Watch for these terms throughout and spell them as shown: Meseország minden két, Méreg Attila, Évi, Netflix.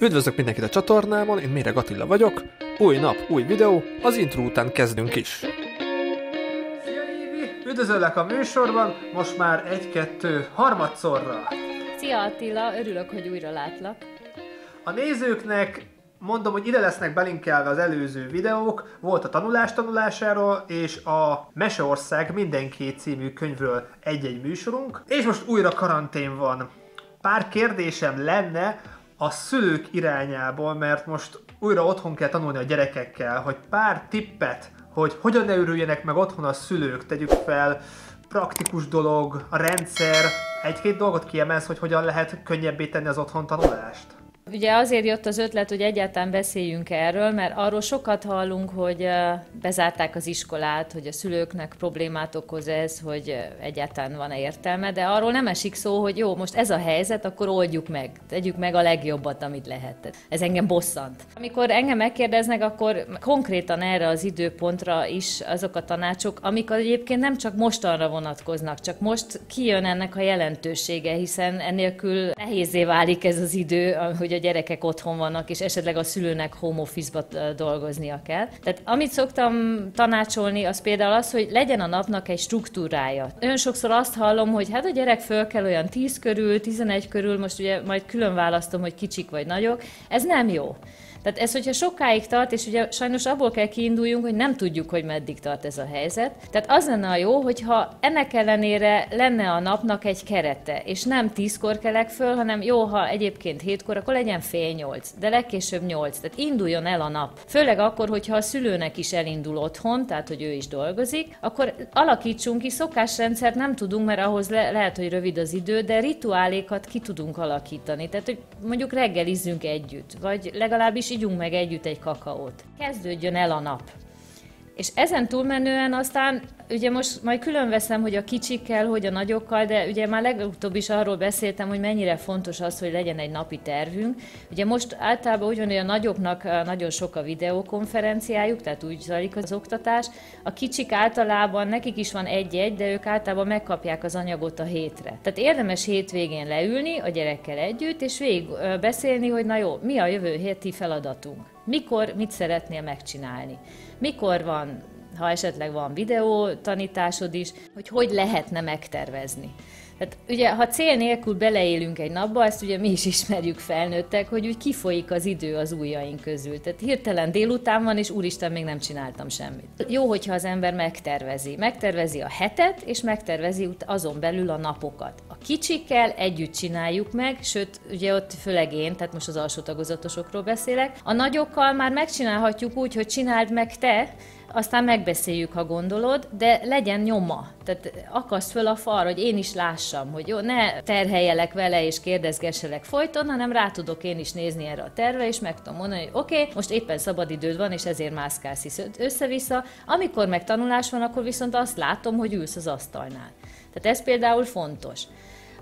Üdvözlök mindenkit a csatornámon, én Méreg Attila vagyok. Új nap, új videó, az intro után kezdünk is. Szia Évi, üdvözöllek a műsorban, most már harmadszorra. Szia Attila, örülök, hogy újra látlak. A nézőknek mondom, hogy ide lesznek belinkelve az előző videók, volt a tanulás tanulásáról és a Meseország minden két című könyvről egy-egy műsorunk, és most újra karantén van. Pár kérdésem lenne a szülők irányából, mert most újra otthon kell tanulni a gyerekekkel, hogy pár tippet, hogy hogyan ne örüljenek meg otthon a szülők, tegyük fel, praktikus dolog, a rendszer, egy-két dolgot kiemelsz, hogy hogyan lehet könnyebbé tenni az otthon tanulást. Ugye azért jött az ötlet, hogy egyáltalán beszéljünk erről, mert arról sokat hallunk, hogy bezárták az iskolát, hogy a szülőknek problémát okoz ez, hogy egyáltalán van-e értelme, de arról nem esik szó, hogy jó, most ez a helyzet, akkor oldjuk meg, tegyük meg a legjobbat, amit lehet. Ez engem bosszant. Amikor engem megkérdeznek, akkor konkrétan erre az időpontra is azok a tanácsok, amik egyébként nem csak mostanra vonatkoznak, csak most kijön ennek a jelentősége, hiszen ennélkül nehézé válik ez az idő, hogy a gyerekek otthon vannak, és esetleg a szülőnek home office-ba dolgoznia kell. Tehát amit szoktam tanácsolni, az például az, hogy legyen a napnak egy struktúrája. Ön sokszor azt hallom, hogy hát a gyerek föl kell olyan 10 körül, 11 körül, most ugye majd külön választom, hogy kicsik vagy nagyok. Ez nem jó. Tehát ez, hogyha sokáig tart, és ugye sajnos abból kell kiinduljunk, hogy nem tudjuk, hogy meddig tart ez a helyzet. Tehát az lenne a jó, hogyha ennek ellenére lenne a napnak egy kerete, és nem 10-kor kelek föl, hanem jó, ha egyébként 7-kor, akkor legyen fél 8, de legkésőbb 8, tehát induljon el a nap. Főleg akkor, hogyha a szülőnek is elindul otthon, tehát hogy ő is dolgozik, akkor alakítsunk ki, szokásrendszert nem tudunk, mert ahhoz lehet, hogy rövid az idő, de rituálékat ki tudunk alakítani. Tehát, hogy mondjuk reggelizzünk együtt, vagy legalábbis igyunk meg együtt egy kakaót. Kezdődjön el a nap. És ezen túlmenően aztán, ugye most majd külön veszem, hogy a kicsikkel, hogy a nagyokkal, de ugye már legutóbb is arról beszéltem, hogy mennyire fontos az, hogy legyen egy napi tervünk. Ugye most általában úgy van, hogy a nagyoknak nagyon sok a videokonferenciájuk, tehát úgy zajlik az oktatás. A kicsik általában, nekik is van egy-egy, de ők általában megkapják az anyagot a hétre. Tehát érdemes hétvégén leülni a gyerekkel együtt, és végig beszélni, hogy na jó, mi a jövő héti feladatunk. Mikor, mit szeretnél megcsinálni? Mikor van, ha esetleg van videó tanításod is, hogy lehetne megtervezni? Tehát ugye, ha cél nélkül beleélünk egy napba, ezt ugye mi is ismerjük felnőttek, hogy úgy kifolyik az idő az ujjaink közül. Tehát hirtelen délután van, és úristen, még nem csináltam semmit. Jó, hogyha az ember megtervezi. Megtervezi a hetet, és megtervezi azon belül a napokat. A kicsikkel együtt csináljuk meg, sőt, ugye ott főleg én, tehát most az alsó tagozatosokról beszélek. A nagyokkal már megcsinálhatjuk úgy, hogy csináld meg te, aztán megbeszéljük, ha gondolod, de legyen nyoma. Tehát akaszt föl a falra, hogy én is lássam, hogy jó, ne terheljelek vele és kérdezgesselek folyton, hanem rá tudok én is nézni erre a terve, és meg tudom mondani, hogy oké, most éppen szabadidőd van, és ezért mászkálsz össze-vissza. Amikor meg tanulás van, akkor viszont azt látom, hogy ülsz az asztalnál. Tehát ez például fontos.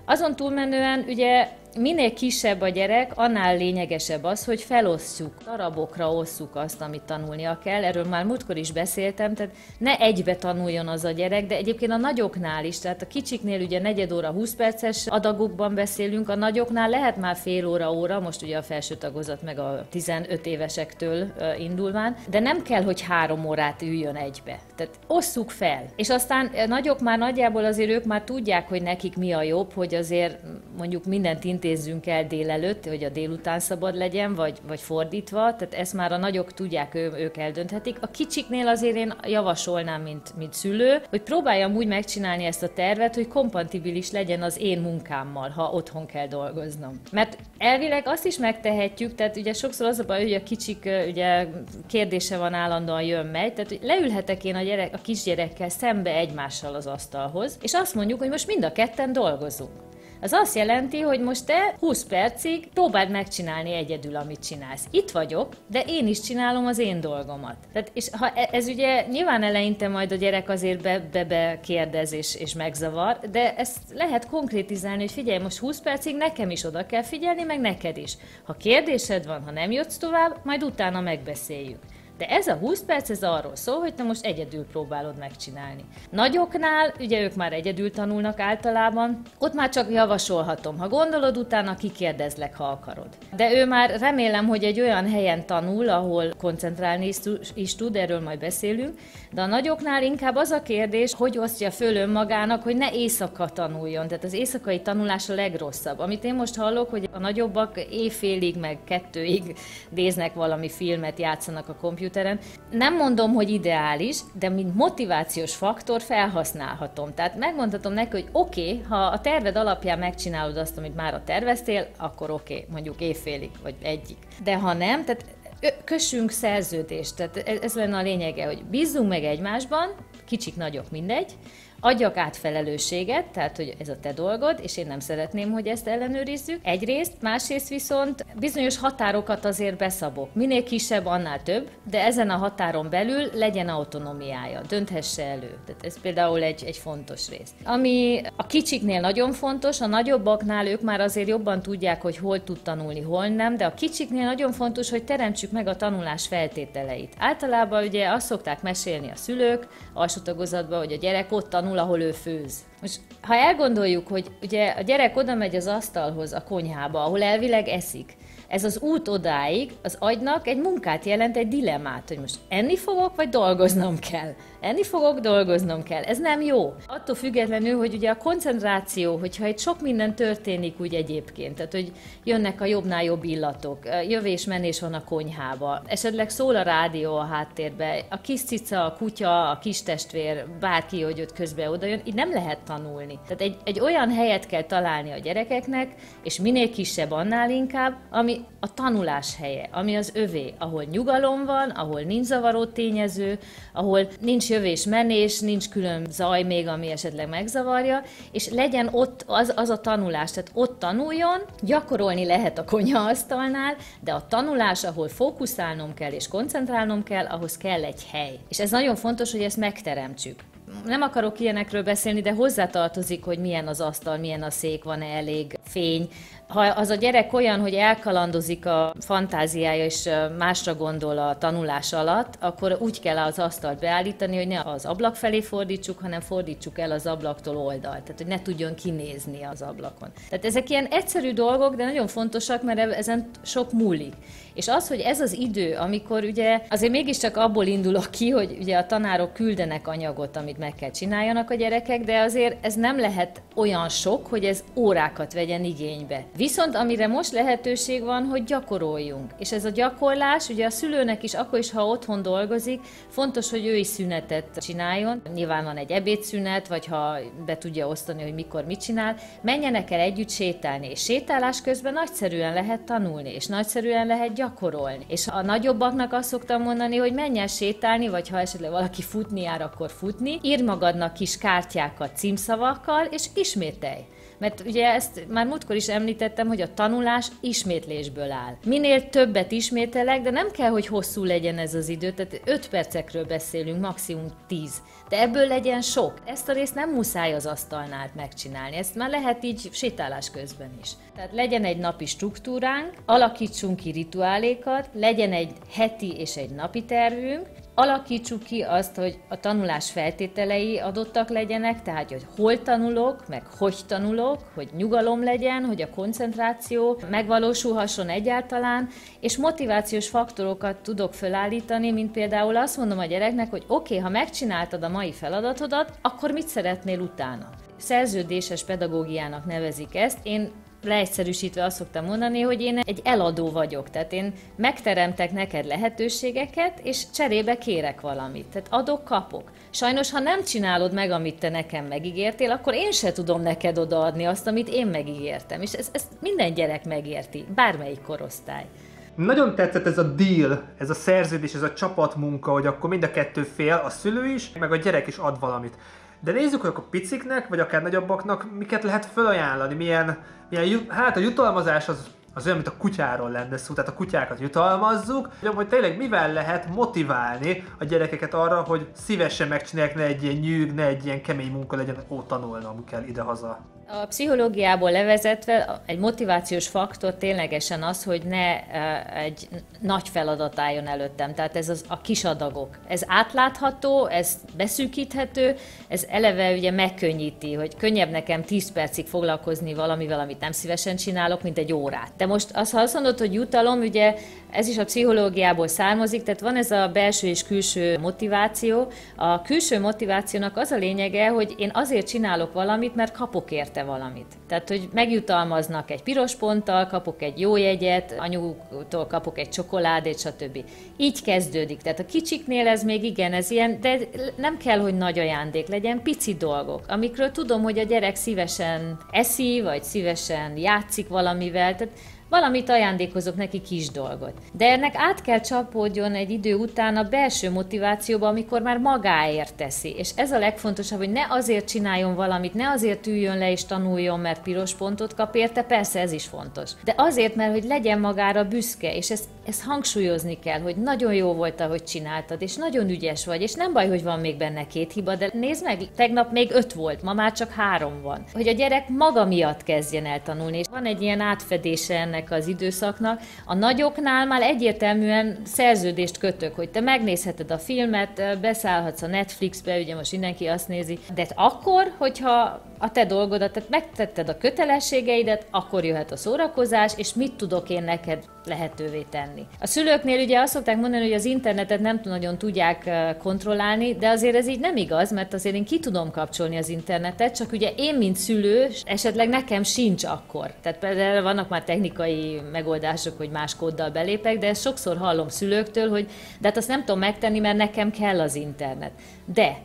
Azon túlmenően ugye minél kisebb a gyerek, annál lényegesebb az, hogy felosszuk, darabokra osszuk azt, amit tanulnia kell. Erről már múltkor is beszéltem, tehát ne egybe tanuljon az a gyerek, de egyébként a nagyoknál is, tehát a kicsiknél ugye negyed óra, 20 perces adagokban beszélünk, a nagyoknál lehet már fél óra, most ugye a felső tagozat meg a 15 évesektől indulván, de nem kell, hogy 3 órát üljön egybe. Tehát osszuk fel. És aztán a nagyok már nagyjából azért ők már tudják, hogy nekik mi a jobb, hogy azért mondjuk mindent intézzünk el délelőtt, hogy a délután szabad legyen, vagy fordítva, tehát ezt már a nagyok tudják, ők eldönthetik. A kicsiknél azért én javasolnám, mint szülő, hogy próbáljam úgy megcsinálni ezt a tervet, hogy kompatibilis legyen az én munkámmal, ha otthon kell dolgoznom. Mert elvileg azt is megtehetjük, tehát ugye sokszor az a baj, hogy a kicsik ugye kérdése van, állandóan jön-megy, tehát hogy leülhetek én a kisgyerekkel szembe egymással az asztalhoz, és azt mondjuk, hogy most mind a ketten dolgozunk. Az azt jelenti, hogy most te 20 percig próbáld megcsinálni egyedül, amit csinálsz. Itt vagyok, de én is csinálom az én dolgomat. Tehát, és ha ez ugye nyilván eleinte majd a gyerek azért kérdez és megzavar, de ezt lehet konkrétizálni, hogy figyelj, most 20 percig nekem is oda kell figyelni, meg neked is. Ha kérdésed van, ha nem jutsz tovább, majd utána megbeszéljük. De ez a 20 perc, ez arról szól, hogy te most egyedül próbálod megcsinálni. Nagyoknál, ugye ők már egyedül tanulnak általában, ott már csak javasolhatom. Ha gondolod, utána kikérdezlek, ha akarod. De ő már remélem, hogy egy olyan helyen tanul, ahol koncentrálni is tud, erről majd beszélünk, de a nagyoknál inkább az a kérdés, hogy osztja föl önmagának, hogy ne éjszaka tanuljon. Tehát az éjszakai tanulás a legrosszabb. Amit én most hallok, hogy a nagyobbak éjfélig meg kettőig néznek valami filmet, játszanak a kompjúteren. Nem mondom, hogy ideális, de mint motivációs faktor felhasználhatom. Tehát megmondhatom neki, hogy oké, ha a terved alapján megcsinálod azt, amit már terveztél, akkor oké, mondjuk éjfélig, vagy egyik. De ha nem, tehát kössünk szerződést. Tehát ez lenne a lényege, hogy bízzunk meg egymásban, kicsik, nagyok, mindegy, adjak át felelősséget, tehát hogy ez a te dolgod, és én nem szeretném, hogy ezt ellenőrizzük. Egyrészt, másrészt viszont bizonyos határokat azért beszabok. Minél kisebb, annál több, de ezen a határon belül legyen autonomiája, dönthesse elő. Tehát ez például egy fontos rész. Ami a kicsiknél nagyon fontos, a nagyobbaknál ők már azért jobban tudják, hogy hol tud tanulni, hol nem, de a kicsiknél nagyon fontos, hogy teremtsük meg a tanulás feltételeit. Általában ugye azt szokták mesélni a szülők, alsótagozatban, hogy a gyerek ott tanul, ahol ő főz. Most, ha elgondoljuk, hogy ugye a gyerek oda megy az asztalhoz, a konyhába, ahol elvileg eszik, ez az út odáig az agynak egy munkát jelent, egy dilemmát, hogy most enni fogok, vagy dolgoznom kell. Enni fogok, dolgoznom kell. Ez nem jó. Attól függetlenül, hogy ugye a koncentráció, hogyha itt sok minden történik úgy egyébként, tehát hogy jönnek a jobbnál jobb illatok, jövés-menés van a konyhába, esetleg szól a rádió a háttérbe, a kis cica, a kutya, a kis testvér, bárki, hogy ott közben oda jön, így nem lehet tanulni. Tehát egy olyan helyet kell találni a gyerekeknek, és minél kisebb, annál inkább, ami a tanulás helye, ami az övé, ahol nyugalom van, ahol nincs zavaró tényező, ahol nincs jövés-menés, nincs külön zaj még, ami esetleg megzavarja, és legyen ott az a tanulás, tehát ott tanuljon, gyakorolni lehet a konyhaasztalnál, de a tanulás, ahol fókuszálnom kell és koncentrálnom kell, ahhoz kell egy hely. És ez nagyon fontos, hogy ezt megteremtsük. Nem akarok ilyenekről beszélni, de hozzátartozik, hogy milyen az asztal, milyen a szék, van-e elég fény. Ha az a gyerek olyan, hogy elkalandozik a fantáziája és másra gondol a tanulás alatt, akkor úgy kell az asztalt beállítani, hogy ne az ablak felé fordítsuk, hanem fordítsuk el az ablaktól oldalt, tehát hogy ne tudjon kinézni az ablakon. Tehát ezek ilyen egyszerű dolgok, de nagyon fontosak, mert ezen sok múlik. És az, hogy ez az idő, amikor ugye azért mégiscsak abból indulok ki, hogy ugye a tanárok küldenek anyagot, amit meg kell csináljanak a gyerekek, de azért ez nem lehet olyan sok, hogy ez órákat vegyen igénybe. Viszont amire most lehetőség van, hogy gyakoroljunk. És ez a gyakorlás, ugye a szülőnek is, akkor is, ha otthon dolgozik, fontos, hogy ő is szünetet csináljon. Nyilván van egy ebédszünet, vagy ha be tudja osztani, hogy mikor mit csinál, menjenek el együtt sétálni. És sétálás közben nagyszerűen lehet tanulni, és nagyszerűen lehet gyakorolni. És a nagyobbaknak azt szoktam mondani, hogy menj el sétálni, vagy ha esetleg valaki futni jár, akkor futni. Írj magadnak kis kártyákat címszavakkal, és ismételj. Mert ugye ezt már múltkor is említettem, hogy a tanulás ismétlésből áll. Minél többet ismételek, de nem kell, hogy hosszú legyen ez az idő, tehát 5 percekről beszélünk, maximum 10. De ebből legyen sok. Ezt a részt nem muszáj az asztalnál megcsinálni, ezt már lehet így sétálás közben is. Tehát legyen egy napi struktúránk, alakítsunk ki rituálékat, legyen egy heti és egy napi tervünk, alakítsuk ki azt, hogy a tanulás feltételei adottak legyenek, tehát hogy hol tanulok, meg hogy tanulok, hogy nyugalom legyen, hogy a koncentráció megvalósulhasson egyáltalán, és motivációs faktorokat tudok fölállítani, mint például azt mondom a gyereknek, hogy oké, ha megcsináltad a mai feladatodat, akkor mit szeretnél utána? Szerződéses pedagógiának nevezik ezt. Én leegyszerűsítve azt szoktam mondani, hogy én egy eladó vagyok, tehát én megteremtek neked lehetőségeket, és cserébe kérek valamit, tehát adok, kapok. Sajnos, ha nem csinálod meg, amit te nekem megígértél, akkor én se tudom neked odaadni azt, amit én megígértem, és ezt minden gyerek megérti, bármelyik korosztály. Nagyon tetszett ez a deal, ez a szerződés, ez a csapatmunka, hogy akkor mind a kettő fél, a szülő is, meg a gyerek is ad valamit. De nézzük, hogy a piciknek, vagy akár nagyobbaknak miket lehet felajánlani, hát a jutalmazás az olyan, mint a kutyáról lenne szó, tehát a kutyákat jutalmazzuk, hogy tényleg mivel lehet motiválni a gyerekeket arra, hogy szívesen megcsinálják, ne egy ilyen nyűg, ne egy ilyen kemény munka legyen, ó, tanulnom kell idehaza. A pszichológiából levezetve egy motivációs faktor ténylegesen az, hogy ne egy nagy feladat álljon előttem, tehát ez a kis adagok. Ez átlátható, ez beszűkíthető, ez eleve ugye megkönnyíti, hogy könnyebb nekem 10 percig foglalkozni valamivel, amit nem szívesen csinálok, mint egy órát. De most ha azt mondod, hogy jutalom, ugye ez is a pszichológiából származik, tehát van ez a belső és külső motiváció. A külső motivációnak az a lényege, hogy én azért csinálok valamit, mert kapok érte valamit. Tehát, hogy megjutalmaznak egy piros ponttal, kapok egy jó jegyet, anyúktól kapok egy csokoládét, stb. Így kezdődik. Tehát a kicsiknél ez még igen, ez ilyen, de nem kell, hogy nagy ajándék legyen, pici dolgok, amikről tudom, hogy a gyerek szívesen eszi, vagy szívesen játszik valamivel, tehát valamit ajándékozok neki, kis dolgot. De ennek át kell csapódjon egy idő után a belső motivációba, amikor már magáért teszi. És ez a legfontosabb, hogy ne azért csináljon valamit, ne azért üljön le és tanuljon, mert piros pontot kap érte, persze ez is fontos. De azért, mert hogy legyen magára büszke, és ezt hangsúlyozni kell, hogy nagyon jó volt, ahogy csináltad, és nagyon ügyes vagy, és nem baj, hogy van még benne 2 hiba, de nézd meg, tegnap még 5 volt, ma már csak 3 van. Hogy a gyerek maga miatt kezdjen el tanulni, és van egy ilyen átfedése ennek az időszaknak. A nagyoknál már egyértelműen szerződést kötök, hogy te megnézheted a filmet, beszállhatsz a Netflixbe, ugye most mindenki azt nézi, de akkor, hogyha a te dolgodat, tehát megtetted a kötelességeidet, akkor jöhet a szórakozás, és mit tudok én neked lehetővé tenni. A szülőknél ugye azt szokták mondani, hogy az internetet nem nagyon tudják kontrollálni, de azért ez így nem igaz, mert azért én ki tudom kapcsolni az internetet, csak ugye én, mint szülő, esetleg nekem sincs akkor. Tehát például vannak már technikai megoldások, hogy más kóddal belépek, de ezt sokszor hallom szülőktől, hogy de hát azt nem tudom megtenni, mert nekem kell az internet. De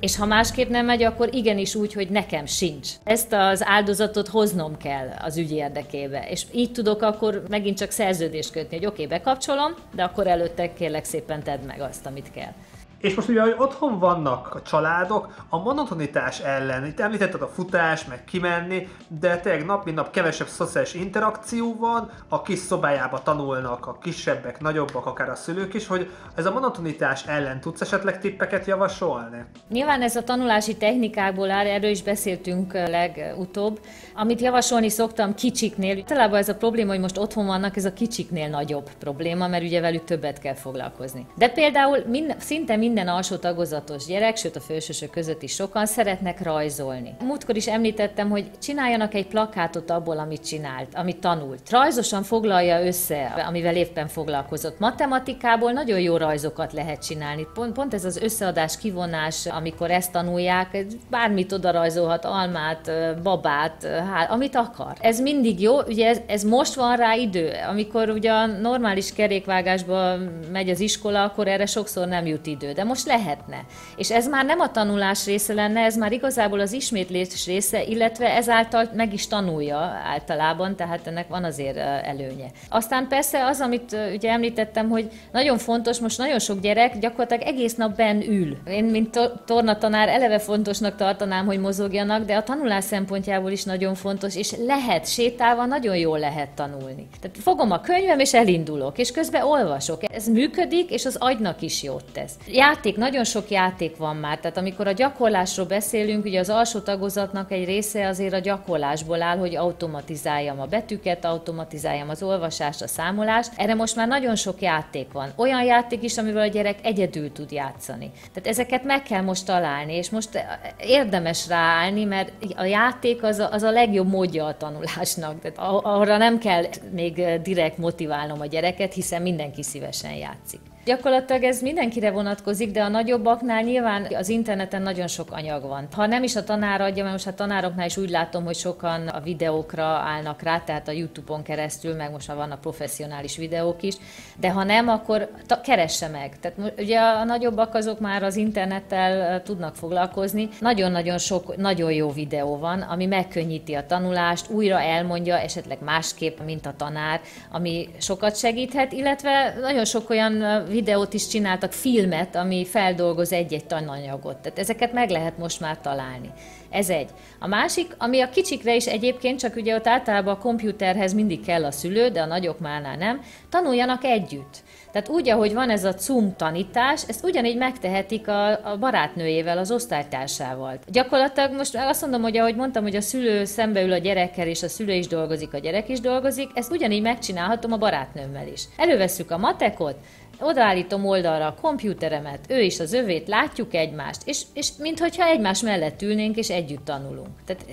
és ha másképp nem megy, akkor igenis úgy, hogy nekem sincs. Ezt az áldozatot hoznom kell az ügy érdekébe, és így tudok akkor megint csak szerződést kötni, hogy oké, bekapcsolom, de akkor előtte kérlek szépen tedd meg azt, amit kell. És most ugye, hogy otthon vannak a családok, a monotonitás ellen, itt említetted a futás, meg kimenni, de tényleg nap mint nap kevesebb szociális interakció van, a kis szobájába tanulnak a kisebbek, nagyobbak, akár a szülők is, hogy ez a monotonitás ellen tudsz esetleg tippeket javasolni? Nyilván ez a tanulási technikákból áll, erről is beszéltünk legutóbb. Amit javasolni szoktam kicsiknél, talában ez a probléma, hogy most otthon vannak, ez a kicsiknél nagyobb probléma, mert ugye velük többet kell foglalkozni. De például szinte minden alsó tagozatos gyerek, sőt a felsősök között is sokan szeretnek rajzolni. Múltkor is említettem, hogy csináljanak egy plakátot abból, amit csinált, amit tanult. Rajzosan foglalja össze, amivel éppen foglalkozott. Matematikából nagyon jó rajzokat lehet csinálni. Pont ez az összeadás, kivonás, amikor ezt tanulják, bármit oda rajzolhat, almát, babát, amit akar. Ez mindig jó, ugye ez most van rá idő. Amikor ugye a normális kerékvágásba megy az iskola, akkor erre sokszor nem jut idő. De most lehetne. És ez már nem a tanulás része lenne, ez már igazából az ismétlés része, illetve ezáltal meg is tanulja általában, tehát ennek van azért előnye. Aztán persze az, amit ugye említettem, hogy nagyon fontos, most nagyon sok gyerek gyakorlatilag egész nap benn ül. Én, mint tornatanár, eleve fontosnak tartanám, hogy mozogjanak, de a tanulás szempontjából is nagyon fontos, és lehet, sétálva nagyon jól lehet tanulni. Tehát fogom a könyvem, és elindulok, és közben olvasok. Ez működik, és az agynak is jót tesz. Játék, nagyon sok játék van már, tehát amikor a gyakorlásról beszélünk, ugye az alsó tagozatnak egy része azért a gyakorlásból áll, hogy automatizáljam a betűket, automatizáljam az olvasást, a számolást. Erre most már nagyon sok játék van. Olyan játék is, amivel a gyerek egyedül tud játszani. Tehát ezeket meg kell most találni, és most érdemes ráállni, mert a játék az a legjobb módja a tanulásnak. Tehát arra nem kell még direkt motiválnom a gyereket, hiszen mindenki szívesen játszik. Gyakorlatilag ez mindenkire vonatkozik, de a nagyobbaknál nyilván az interneten nagyon sok anyag van. Ha nem is a tanár adja, mert most a tanároknál is úgy látom, hogy sokan a videókra állnak rá, tehát a YouTube-on keresztül, meg most már van a professzionális videók is, de ha nem, akkor keresse meg. Tehát ugye a nagyobbak azok már az internettel tudnak foglalkozni. Nagyon-nagyon sok, nagyon jó videó van, ami megkönnyíti a tanulást, újra elmondja, esetleg másképp, mint a tanár, ami sokat segíthet, illetve nagyon sok olyan videót is csináltak, filmet, ami feldolgoz egy-egy tananyagot. Tehát ezeket meg lehet most már találni. Ez egy. A másik, ami a kicsikre is egyébként, csak ugye ott általában a komputerhez mindig kell a szülő, de a nagyok mánál nem, tanuljanak együtt. Tehát úgy, ahogy van ez a Zoom tanítás, ezt ugyanígy megtehetik a barátnőjével, az osztálytársával. Gyakorlatilag most azt mondom, hogy ahogy mondtam, hogy a szülő szembeül a gyerekkel, és a szülő is dolgozik, a gyerek is dolgozik, ezt ugyanígy megcsinálhatom a barátnőmmel is. Elővesszük a matekot, odaállítom oldalra a komputeremet, ő is az övét, látjuk egymást, és minthogyha egymás mellett ülnénk, és együtt tanulunk. Tehát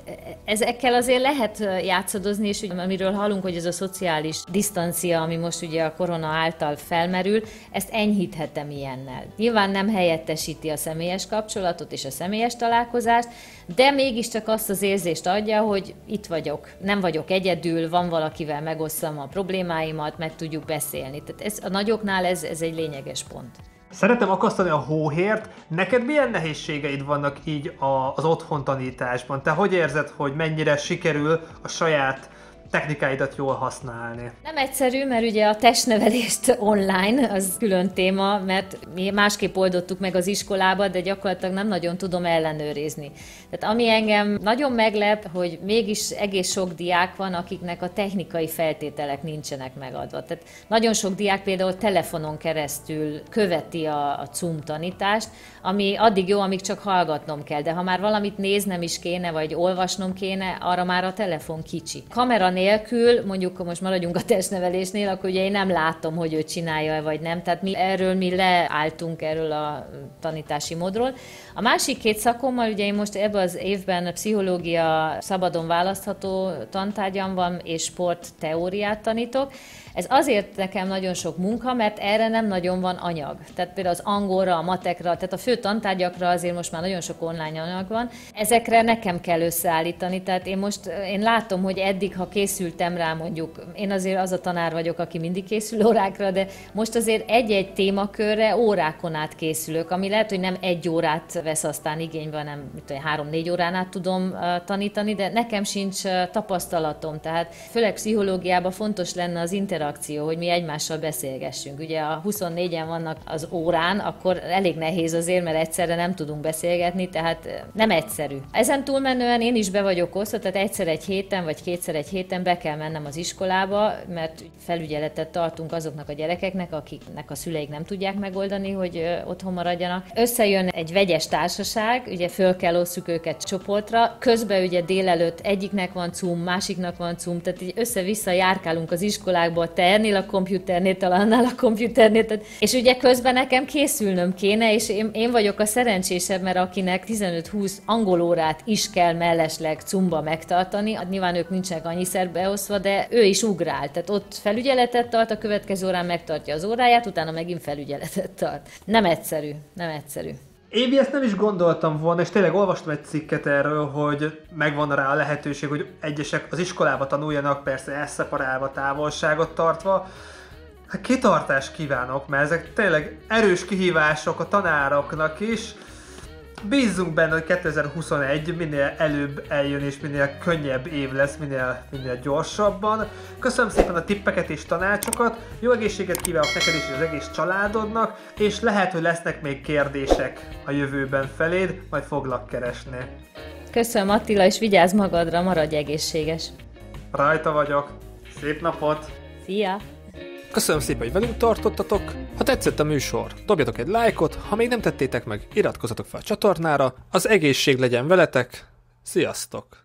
ezekkel azért lehet játszadozni, és amiről hallunk, hogy ez a szociális disztancia, ami most ugye a korona által felmerül, ezt enyhíthetem ilyennel. Nyilván nem helyettesíti a személyes kapcsolatot és a személyes találkozást, de mégiscsak azt az érzést adja, hogy itt vagyok, nem vagyok egyedül, van valakivel megosszam a problémáimat, meg tudjuk beszélni. Tehát a nagyoknál ez egy lényeges pont. Szeretem akasztani a hóhért. Neked milyen nehézségeid vannak így az otthontanításban? Te hogy érzed, hogy mennyire sikerül a saját technikáidat jól használni? Nem egyszerű, mert ugye a testnevelést online, az külön téma, mert mi másképp oldottuk meg az iskolába, de gyakorlatilag nem nagyon tudom ellenőrizni. Tehát ami engem nagyon meglep, hogy mégis egész sok diák van, akiknek a technikai feltételek nincsenek megadva. Tehát nagyon sok diák például telefonon keresztül követi a Zoom tanítást, ami addig jó, amíg csak hallgatnom kell, de ha már valamit néznem is kéne, vagy olvasnom kéne, arra már a telefon kicsi. Kamera nélkül, mondjuk most maradjunk a testnevelésnél, akkor ugye én nem látom, hogy ő csinálja-e vagy nem, tehát mi leálltunk erről a tanítási módról. A másik két szakommal, ugye én most ebben az évben a pszichológia szabadon választható tantárgyam van, és sportteóriát tanítok. Ez azért nekem nagyon sok munka, mert erre nem nagyon van anyag. Tehát például az angolra, a matekra, tehát a fő tantárgyakra azért most már nagyon sok online anyag van. Ezekre nekem kell összeállítani, tehát én látom, hogy eddig, ha készültem rá, mondjuk, én azért az a tanár vagyok, aki mindig készül órákra, de most azért egy-egy témakörre órákon át készülök, ami lehet, hogy nem egy órát vesz aztán igénybe, hanem 3-4 órán át tudom tanítani, de nekem sincs tapasztalatom, tehát főleg pszichológiában fontos lenne az interakció, hogy mi egymással beszélgessünk. Ugye a 24-en vannak az órán, akkor elég nehéz azért, mert egyszerre nem tudunk beszélgetni, tehát nem egyszerű. Ezen túlmenően én is be vagyok osztva, tehát egyszer egy héten, vagy kétszer egy héten be kell mennem az iskolába, mert felügyeletet tartunk azoknak a gyerekeknek, akiknek a szüleik nem tudják megoldani, hogy otthon maradjanak. Összejön egy vegyes társaság, ugye föl kell osszuk őket csoportra, közben ugye délelőtt egyiknek van Zoom, másiknak van Zoom, tehát így össze-vissza járkálunk az iskolákba, a ternél a komputernél, talannál a komputernél, tehát, és ugye közben nekem készülnöm kéne, és én vagyok a szerencsésebb, mert akinek 15-20 angol órát is kell mellesleg Zoomba megtartani, nyilván ők nincsenek annyiszer beosztva, de ő is ugrál, tehát ott felügyeletet tart, a következő órán megtartja az óráját, utána megint felügyeletet tart. Nem egyszerű, nem egyszerű. Évi, ezt nem is gondoltam volna, és tényleg olvastam egy cikket erről, hogy megvan rá a lehetőség, hogy egyesek az iskolába tanuljanak, persze elszeparálva, távolságot tartva. Hát kitartást kívánok, mert ezek tényleg erős kihívások a tanároknak is. Bízzunk benne, hogy 2021 minél előbb eljön, és minél könnyebb év lesz, minél gyorsabban. Köszönöm szépen a tippeket és tanácsokat, jó egészséget kívánok neked is, és az egész családodnak, és lehet, hogy lesznek még kérdések a jövőben feléd, majd foglak keresni. Köszönöm Attila, és vigyázz magadra, maradj egészséges! Rajta vagyok, szép napot! Szia! Köszönöm szépen, hogy velünk tartottatok! Ha tetszett a műsor, dobjatok egy lájkot, ha még nem tettétek meg, iratkozzatok fel a csatornára, az egészség legyen veletek, sziasztok!